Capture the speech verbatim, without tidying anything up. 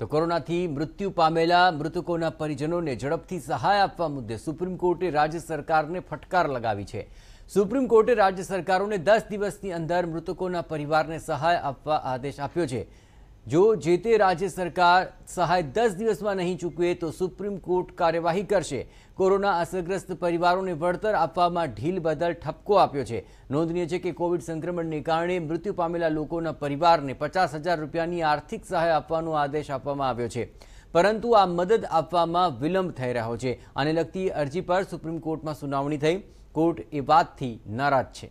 તો કોરોનાથી મૃત્યુ પામેલા મૃતકોના પરિજનોને ઝડપથી સહાય આપવા મુદ્દે સુપ્રીમ કોર્ટે રાજ્ય સરકારને ફટકાર લગાવી છે। સુપ્રીમ કોર્ટે રાજ્ય સરકારોને દસ દિવસની અંદર મૃતકોના પરિવારને સહાય આપવા આદેશ આપ્યો છે। જો જે તે રાજ્ય સરકાર સહાય દસ દિવસમાં નહીં ચૂકવે તો સુપ્રીમ કોર્ટ કાર્યવાહી કરશે। કોરોના અસરગ્રસ્ત પરિવારોને વળતર આપવામાં ઢીલ બદલ ઠપકો આપ્યો છે। નોંધનીય છે કે કોવિડ સંક્રમણને કારણે મૃત્યુ પામેલા લોકોના પરિવારને પચાસ હજાર રૂપિયાની આર્થિક સહાય આપવાનો આદેશ આપવામાં આવ્યો છે, પરંતુ આ મદદ આપવામાં વિલંબ થઈ રહ્યો છે। આને લગતી અરજી પર સુપ્રીમ કોર્ટમાં સુનાવણી થઈ। કોર્ટ એ વાતથી નારાજ છે।